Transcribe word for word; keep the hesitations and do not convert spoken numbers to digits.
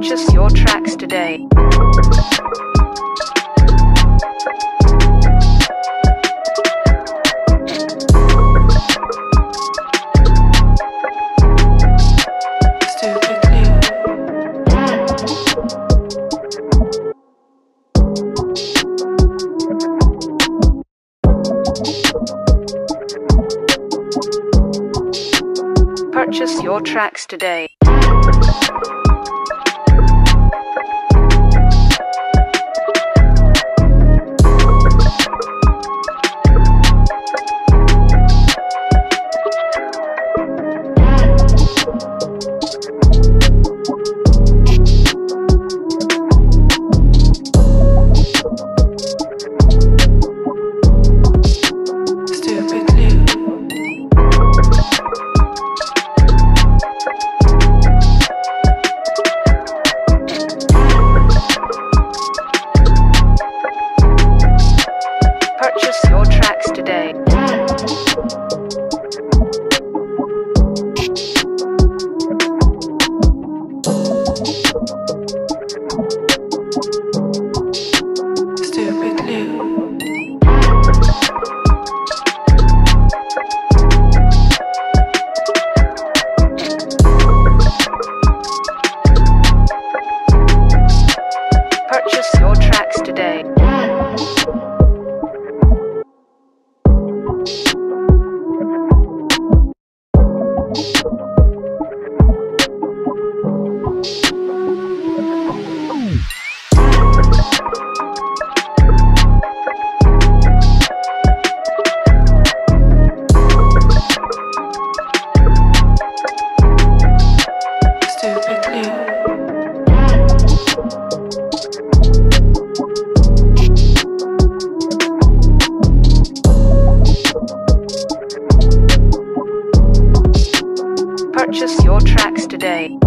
purchase your tracks today. Purchase your tracks today. Purchase your tracks today. Purchase your tracks today.